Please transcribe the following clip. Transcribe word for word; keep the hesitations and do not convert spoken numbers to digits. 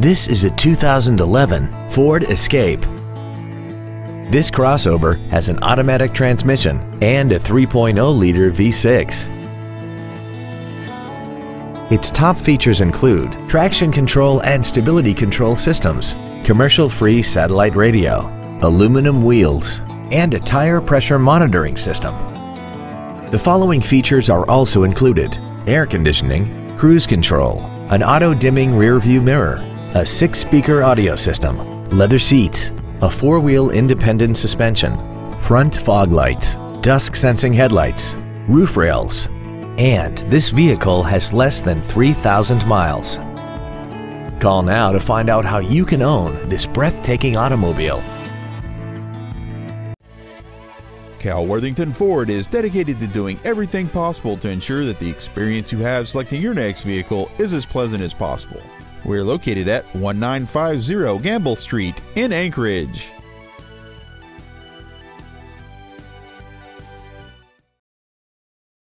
This is a two thousand eleven Ford Escape. This crossover has an automatic transmission and a three point oh liter V six. Its top features include traction control and stability control systems, commercial-free satellite radio, aluminum wheels, and a tire pressure monitoring system. The following features are also included: air conditioning, cruise control, an auto-dimming rear-view mirror, a six-speaker audio system, leather seats, a four-wheel independent suspension, front fog lights, dusk-sensing headlights, roof rails, and this vehicle has less than three thousand miles. Call now to find out how you can own this breathtaking automobile. Cal Worthington Ford is dedicated to doing everything possible to ensure that the experience you have selecting your next vehicle is as pleasant as possible. We're located at nineteen fifty Gambell Street in Anchorage.